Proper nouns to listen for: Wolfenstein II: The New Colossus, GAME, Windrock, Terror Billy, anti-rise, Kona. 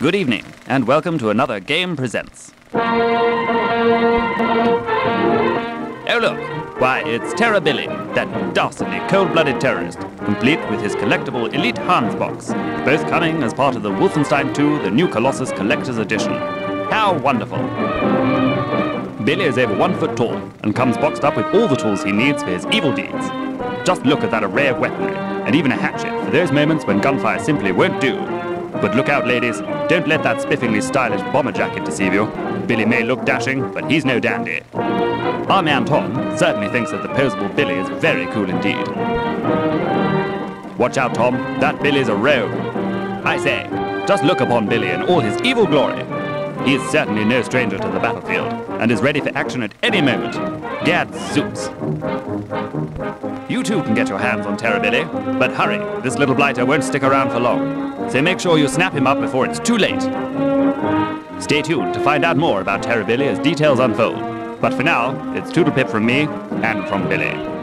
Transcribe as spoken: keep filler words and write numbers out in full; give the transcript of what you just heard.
Good evening, and welcome to another Game Presents. Oh look, why it's Terror Billy, that dastardly cold-blooded terrorist, complete with his collectible Elite Hans box, both coming as part of the Wolfenstein two: The New Colossus Collector's Edition. How wonderful! Billy is over one foot tall, and comes boxed up with all the tools he needs for his evil deeds. Just look at that array of weaponry, and even a hatchet for those moments when gunfire simply won't do. But look out, ladies, don't let that spiffingly stylish bomber jacket deceive you. Billy may look dashing, but he's no dandy. Our man Tom certainly thinks that the posable Billy is very cool indeed. Watch out, Tom, that Billy's a rogue. I say, just look upon Billy in all his evil glory. He is certainly no stranger to the battlefield, and is ready for action at any moment. Gad zoots! You too can get your hands on Terror Billy, but hurry, this little blighter won't stick around for long, so make sure you snap him up before it's too late. Stay tuned to find out more about Terror Billy as details unfold, but for now, it's toodlepip from me and from Billy.